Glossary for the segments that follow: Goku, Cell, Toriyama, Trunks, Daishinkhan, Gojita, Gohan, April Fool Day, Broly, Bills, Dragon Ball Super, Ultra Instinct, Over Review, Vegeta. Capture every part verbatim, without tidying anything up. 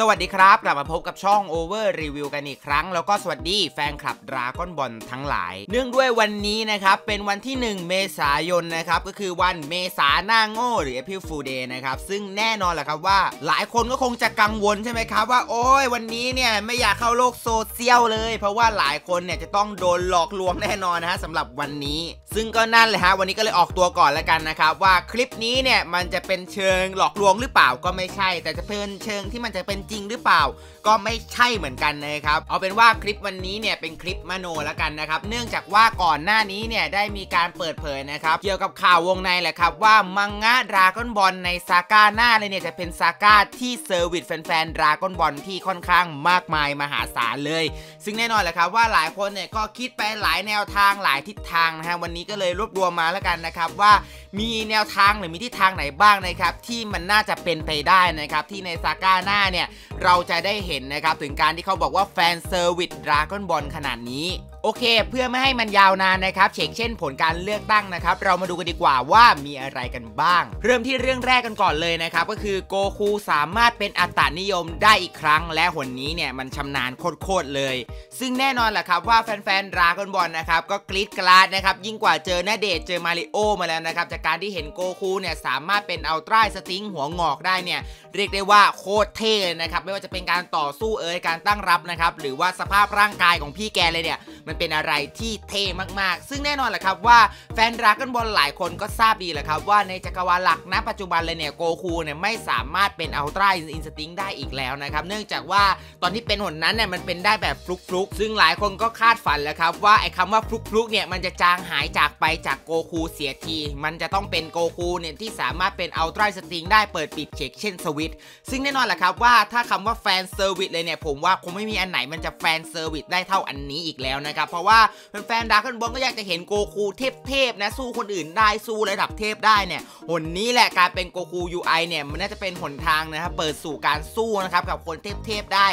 สวัสดีครับกลับมาพบกับช่อง Over Review กันอีกครั้งแล้วก็สวัสดีแฟนคลับดราก้อนบอลทั้งหลายเนื่องด้วยวันนี้นะครับเป็นวันที่หนึ่งเมษายนนะครับก็คือวันเมษาหน้าโง่หรือ April Fool Day นะครับซึ่งแน่นอนแหละครับว่าหลายคนก็คงจะกังวลใช่ไหมครับว่าโอ้ยวันนี้เนี่ยไม่อยากเข้าโลกโซเชียลเลยเพราะว่าหลายคนเนี่ยจะต้องโดนหลอกลวงแน่นอนนะฮะสำหรับวันนี้ซึ่งก็นั่นแหละฮะวันนี้ก็เลยออกตัวก่อนแล้วกันนะครับว่าคลิปนี้เนี่ยมันจะเป็นเชิงหลอกลวงหรือเปล่าก็ไม่ใช่แต่จะเป็นเชิงที่มันจะเป็นจริงหรือเปล่าก็ไม่ใช่เหมือนกันนะครับเอาเป็นว่าคลิปวันนี้เนี่ยเป็นคลิปมโนแล้วกันนะครับเนื่องจากว่าก่อนหน้านี้เนี่ยได้มีการเปิดเผยนะครับเกี่ยวกับข่าววงในแหละครับว่ามังงะดราก้อนบอลในซาก้าหน้าเลยเนี่ยจะเป็นซาก้าที่เซอร์วิสแฟนๆดราก้อนบอลที่ค่อนข้างมากมายมหาศาลเลยซึ่งแน่นอนแหละครับว่าหลายคนเนี่ยก็คิดไปหลายแนวทางหลายทิศทางนะฮะวันนี้ก็เลยรวบรวมมาแล้วกันนะครับว่ามีแนวทางหรือมีทิศทางไหนบ้างนะครับที่มันน่าจะเป็นไปได้นะครับที่ในซาก้าหน้าเนี่ยเราจะได้เห็นนะครับถึงการที่เขาบอกว่าแฟนเซอร์วิสดราก้อนบอลขนาดนี้โอเคเพื่อไม่ให้มันยาวนานนะครับเช็คเช่นผลการเลือกตั้งนะครับเรามาดูกันดีกว่าว่ามีอะไรกันบ้างเริ่มที่เรื่องแรกกันก่อนเลยนะครับก็คือโกคูสามารถเป็นอัตตนิยมได้อีกครั้งและหนนี้เนี่ยมันชำนาญโคตรๆเลยซึ่งแน่นอนแหละครับว่าแฟนๆดราก้อนบอลนะครับก็กรี๊ดกราดนะครับยิ่งกว่าเจอหน้าเดชเจอมาริโอมาแล้วนะครับจากการที่เห็นโกคูเนี่ยสามารถเป็นอัลตร้าสติงหัวงอกได้เนี่ยเรียกได้ว่าโคตรเท่นะครับไม่ว่าจะเป็นการต่อสู้เอ่ยการตั้งรับนะครับหรือว่าสภาพร่างกายของพี่แกเลยเนี่ยมันเป็นอะไรที่เท่มากๆซึ่งแน่นอนแหละครับว่าแฟนดราก้อนบอลหลายคนก็ทราบดีแหละครับว่าในจักรวาลหลักณปัจจุบันเลยเนี่ยโกคูเนี่ยไม่สามารถเป็นอัลตร้าอินสติ้งได้อีกแล้วนะครับเนื่องจากว่าตอนที่เป็นหนนั้นเนี่ยมันเป็นได้แบบฟลุกๆซึ่งหลายคนก็คาดฝันแล้วครับว่าไอ้คำว่าฟลุกๆเนี่ยมันจะจางหายจากไปจากโกคูเสียทีมันจะต้องเป็นโกคูเนี่ยที่สามารถเป็นอัลตร้าสติ้งได้เปิดปิดเช็คเช่นสวิตซึ่งแน่นอนแหละครับว่าถ้าคำว่าแฟนเซอร์วิสเลยเนี่ยผมว่าคงไม่มีอันไหนมันจะแฟนเซอร์วิสได้เท่าอันนี้อีกแล้วนะครับเพราะว่าแฟนดราก้อนบอลก็อยากจะเห็นโกคูเทพๆนะสู้คนอื่นได้สู้ระดับเทพได้เนี่ยหนนี้แหละการเป็นโกคู ยู ไอ เนี่ยมันน่าจะเป็นหนทางนะครับเปิดสู่การสู้นะครับกับคนเทพๆได้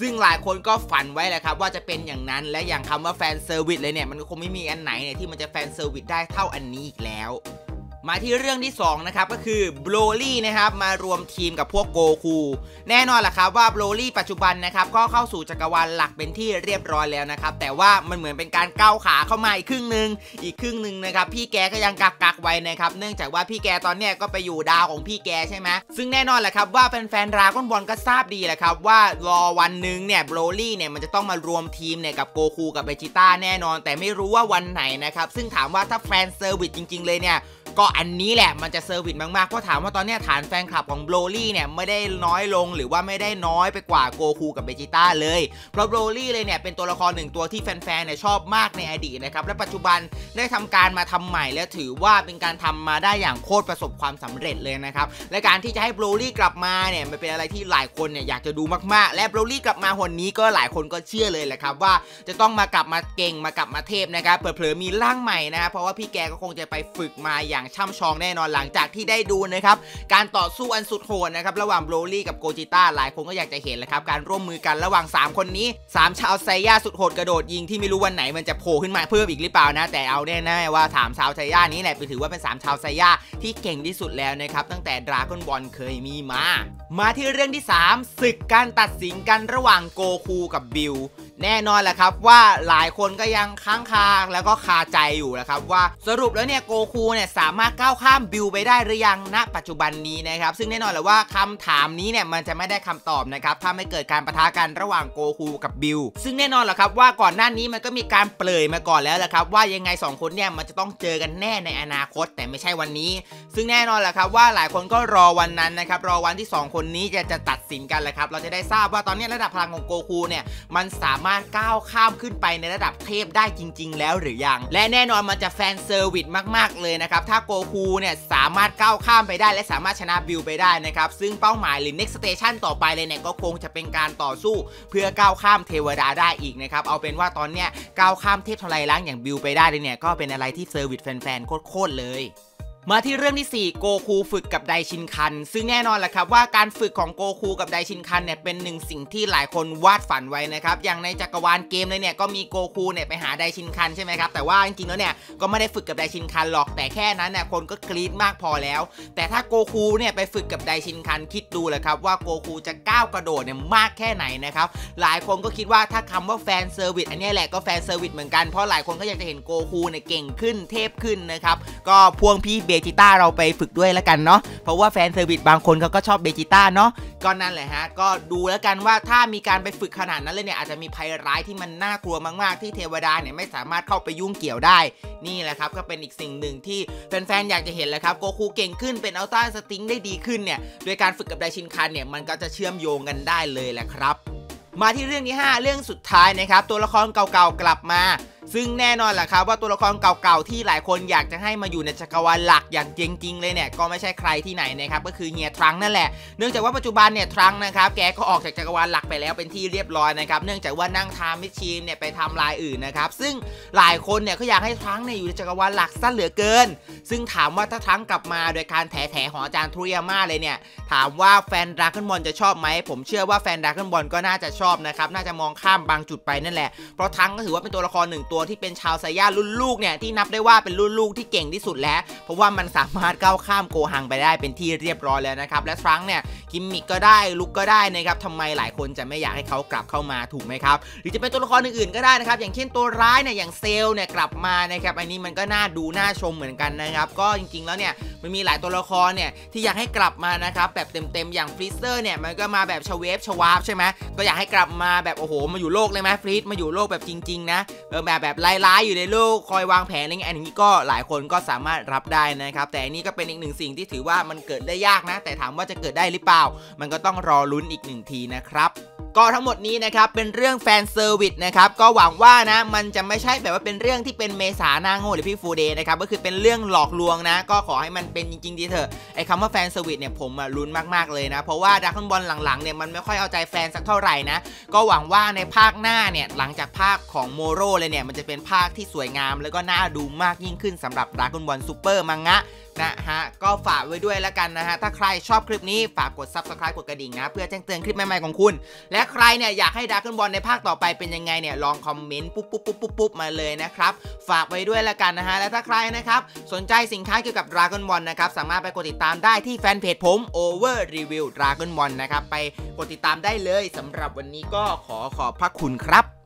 ซึ่งหลายคนก็ฝันไว้แหละครับว่าจะเป็นอย่างนั้นและอย่างคำว่าแฟนเซอร์วิสเลยเนี่ยมันคงไม่มีอันไหนเนี่ยที่มันจะแฟนเซอร์วิสได้เท่าอันนี้อีกแล้วมาที่เรื่องที่สองนะครับก็คือโบรลี่นะครับมารวมทีมกับพวกโกคูแน่นอนแหละครับว่าโบรลี่ปัจจุบันนะครับก็เข้าสู่จักรวาลหลักเป็นที่เรียบร้อยแล้วนะครับแต่ว่ามันเหมือนเป็นการก้าวขาเข้ามาอีกครึ่งหนึ่งอีกครึ่งหนึ่งนะครับพี่แกก็ยังกักกักไว้นะครับเนื่องจากว่าพี่แกตอนเนี้ยก็ไปอยู่ดาวของพี่แกใช่ไหมซึ่งแน่นอนแหละครับว่าแฟนๆดราก้อนบอลก็ทราบดีแหละครับว่ารอวันหนึ่งเนี่ยโบรลี่เนี่ยมันจะต้องมารวมทีมเนี่ยกับโกคูกับเบจิต้าแน่นอนแต่ไม่รู้ว่าวันไหนนะครับซึ่งถามว่าถ้าแฟนเซอร์วิสจริงๆเลยเนี่ยก็อันนี้แหละมันจะเซอร์วิสมากๆเพราะถามว่าตอนนี้ฐานแฟนคลับของโบรลี่เนี่ยไม่ได้น้อยลงหรือว่าไม่ได้น้อยไปกว่าโกคูกับเบจิต้าเลยเพราะโบรลี่เลยเนี่ยเป็นตัวละครหนึ่งตัวที่แฟนๆเนี่ยชอบมากในอดีตนะครับและปัจจุบันได้ทำการมาทำใหม่และถือว่าเป็นการทำมาได้อย่างโคตรประสบความสำเร็จเลยนะครับและการที่จะให้โบรลี่กลับมาเนี่ยมันเป็นอะไรที่หลายคนเนี่ยอยากจะดูมากๆและโบรลี่กลับมาคนนี้ก็หลายคนก็เชื่อเลยแหละครับว่าจะต้องมากลับมาเก่งมากลับมาเทพนะครับเผลอๆมีร่างใหม่นะครับเพราะว่าพี่แกก็คงจะไปฝึกมาอย่างช่ำชองแน่นอนหลังจากที่ได้ดูนะครับการต่อสู้อันสุดโหดนะครับระหว่างโบรลี่กับโกจิต้าหลายคนก็อยากจะเห็นแหละครับการร่วมมือกันระหว่างสามคนนี้สามชาวไซย่าสุดโหดกระโดดยิงที่ไม่รู้วันไหนมันจะโผล่ขึ้นมาเพิ่มอีกหรือเปล่านะแต่เอาแน่ๆว่าสามชาวไซย่านี้แหละถือว่าเป็นสามชาวไซย่าที่เก่งที่สุดแล้วนะครับตั้งแต่ดราก้อนบอลเคยมีมามาที่เรื่องที่สามศึกการตัดสินกันระหว่างโกคูกับบิลแน่นอนแหละครับว่าหลายคนก็ยังค้างคาแล้วก็คาใจอยู่นะครับว่าสรุปแล้วเนี่ยโกคูเนี่ยสามารถก้าวข้ามบิลไปได้หรือยังณปัจจุบันนี้นะครับซึ่งแน่นอนแหละว่าคำถามนี้เนี่ยมันจะไม่ได้คำตอบนะครับถ้าไม่เกิดการปะทะกันระหว่างโกคูกับบิลซึ่งแน่นอนแหละครับว่าก่อนหน้านี้มันก็มีการเปลยมาก่อนแล้วแหละครับว่ายังไงสองคนเนี่ยมันจะต้องเจอกันแน่ในอนาคตแต่ไม่ใช่วันนี้ซึ่งแน่นอนแหละครับว่าหลายคนก็รอวันนั้นนะครับรอวันที่สองคนนี้จะจะตัดสินกันแหละครับเราจะได้ทราบว่าตอนนี้ระดับพลังของโกคูเนี่ยมันสามารถก้าวข้ามขึ้นไปในระดับเทพได้จริงๆแล้วหรือยังและแน่นอนมันจะแฟนเซอร์วิสมากๆเลยนะครับถ้าโกคูเนี่ยสามารถก้าวข้ามไปได้และสามารถชนะบิลไปได้นะครับซึ่งเป้าหมายหรือ next station ต่อไปเลยเนี่ยก็คงจะเป็นการต่อสู้เพื่อก้าวข้ามเทวดาได้อีกนะครับเอาเป็นว่าตอนเนี้ยก้าวข้ามเทพทลายล้างอย่างบิลไปได้เลยเนี่ยก็เป็นอะไรที่เซอร์วิสแฟนๆโคตรๆเลย มาที่เรื่องที่สี่โกคูฝึกกับไดชินคันซึ่งแน่นอนแหละครับว่าการฝึกของโกคูกับไดชินคันเนี่ยเป็นหนึ่งสิ่งที่หลายคนวาดฝันไว้นะครับอย่างในจักรวาลเกมเลยเนี่ยก็มีโกคูเนี่ยไปหาไดชินคันใช่ไหมครับแต่ว่าจริงๆแล้วเนี่ยก็ไม่ได้ฝึกกับไดชินคันหรอกแต่แค่นั้นเนี่ยคนก็กรี๊ดมากพอแล้วแต่ถ้าโกคูเนี่ยไปฝึกกับไดชินคันคิดดูแหละครับว่าโกคูจะก้าวกระโดดเนี่ยมากแค่ไหนนะครับหลายคนก็คิดว่าถ้าคำว่าแฟนเซอร์วิสอันนี้แหละก็แฟนเซอร์วิสเหมือนกันเพราะหลายคนก็อยากจะเห็นโกคูเนี่ยเก่งขึ้นเทพขึ้นนะครับก็พวงพี่เบจิต้าเราไปฝึกด้วยแล้วกันเนาะเพราะว่าแฟนเซอร์วิสบางคนเขาก็ชอบเบจิต้าเนาะก็นั่นแหละฮะก็ดูแล้วกันว่าถ้ามีการไปฝึกขนาดนั้นเลยเนี่ยอาจจะมีภัยร้ายที่มันน่ากลัวมากๆที่เทวดาเนี่ยไม่สามารถเข้าไปยุ่งเกี่ยวได้นี่แหละครับก็เป็นอีกสิ่งหนึ่งที่แฟนๆอยากจะเห็นแหละครับโกคูเก่งขึ้นเป็นอัลตร้าสติงได้ดีขึ้นเนี่ยโดยการฝึกกับไดชินคันเนี่ยมันก็จะเชื่อมโยงกันได้เลยแหละครับมาที่เรื่องที่ห้าเรื่องสุดท้ายนะครับตัวละครเก่าๆกลับมาซึ่งแน่นอนแหละครับว่าตัวละครเก่าๆที่หลายคนอยากจะให้มาอยู่ในจักรวาลหลักอย่างจริงๆเลยเนี่ยก็ไม่ใช่ใครที่ไหนนะครับก็คือเฮียทรังนั่นแหละเนื่องจากว่าปัจจุบันเนี่ยทรังนะครับแกก็ออกจากจักรวาลหลักไปแล้วเป็นที่เรียบร้อยนะครับเนื่องจากว่านั่งทามมิชชีนเนี่ยไปทำลายอื่นนะครับซึ่งหลายคนเนี่ยก็อยากให้ทรังเนี่ยอยู่ในจักรวาลหลักซะเหลือเกินซึ่งถามว่าถ้าทรังกลับมาโดยการแถแถหออาจารย์ทรุยาม่าเลยเนี่ยถามว่าแฟนดราก้อนบอลจะชอบไหมผมเชื่อว่าแฟนดราก้อนบอลก็น่าจะชอบนะครับน่าจะมองข้ามบางจุดไปนั่นแหละเพราะทรังก็ถือว่าเป็นตัวละครหนึ่งตัวที่เป็นชาวไซย่ารุ่นลูกเนี่ยที่นับได้ว่าเป็นรุ่นลูกที่เก่งที่สุดแล้วเพราะว่ามันสามารถก้าวข้ามโกฮังไปได้เป็นที่เรียบร้อยแล้วนะครับและทรังเนี่ยกิมมิกก็ได้ลุกก็ได้นะครับทำไมหลายคนจะไม่อยากให้เขากลับเข้ามาถูกไหมครับหรือจะเป็นตัวละครอื่นๆก็ได้นะครับอย่างเช่นตัวร้ายเนี่ยอย่างเซลเนี่ยกลับมานะครับอันนี้มันก็น่าดูน่าชมเหมือนกันนะครับก็จริงๆแล้วเนี่ยมันมีหลายตัวละครเนี่ยที่อยากให้กลับมานะครับแบบเต็มๆอย่างฟรีสเตอร์เนี่ยมันก็มาแบบชเวฟชวาฟใช่ไหมก็อยากให้กลับมาแบบโอ้โหมาอยู่โลกเลยไหมฟรีสมาอยู่โลกแบบจริงๆนะแบบแบบไล่ๆอยู่ในโลกคอยวางแผนอะไรอย่างนี้ก็หลายคนก็สามารถรับได้นะครับแต่นี่ก็เป็นอีกหนึ่งสิ่งที่ถือว่ามันเกิดได้ยากนะแต่ถามว่าจะเกิดได้หรือเปล่ามันก็ต้องรอลุ้นอีกหนึ่งทีนะครับก็ทั้งหมดนี้นะครับเป็นเรื่องแฟนเซอร์วิสนะครับก็หวังว่านะมันจะไม่ใช่แบบว่าเป็นเรื่องที่เป็นเมษาหน้าโง่หรือพี่ฟูเดย์นะครับก็คือเป็นเรื่องหลอกลวงนะก็ขอให้มันเป็นจริงๆดีเถอะไอ้คำว่าแฟนเซอร์วิสเนี่ยผมลุ้นมากๆเลยนะเพราะว่าดราก้อนบอลหลังๆเนี่ยมันไม่ค่อยเอาใจแฟนสักเท่าไหร่นะก็หวังว่าในภาคหน้าเนี่ยหลังจากภาคของโมโรเลยเนี่ยมันจะเป็นภาคที่สวยงามแล้วก็น่าดูมากยิ่งขึ้นสำหรับดราก้อนบอลซูเปอร์มังงะนะฮะก็ฝากไว้ด้วยแล้วกันนะฮะถ้าใครชอบคลิปนี้ฝากกด ซับสไครบ์ กดกระดิ่งนะเพื่อแจ้งเตือนคลิปใหม่ๆของคุณและใครเนี่ยอยากให้ดราก้อนบอลในภาคต่อไปเป็นยังไงเนี่ยลองคอมเมนต์ปุ๊บปุ๊บปุ๊บปุ๊บปุ๊บมาเลยนะครับฝากไว้ด้วยแล้วกันนะฮะและถ้าใครนะครับสนใจสินค้าเกี่ยวกับดราก้อนบอลนะครับสามารถไปกดติดตามได้ที่แฟนเพจผม Over Review Dragon Ball นะครับไปกดติดตามได้เลยสำหรับวันนี้ก็ขอขอบพระคุณครับ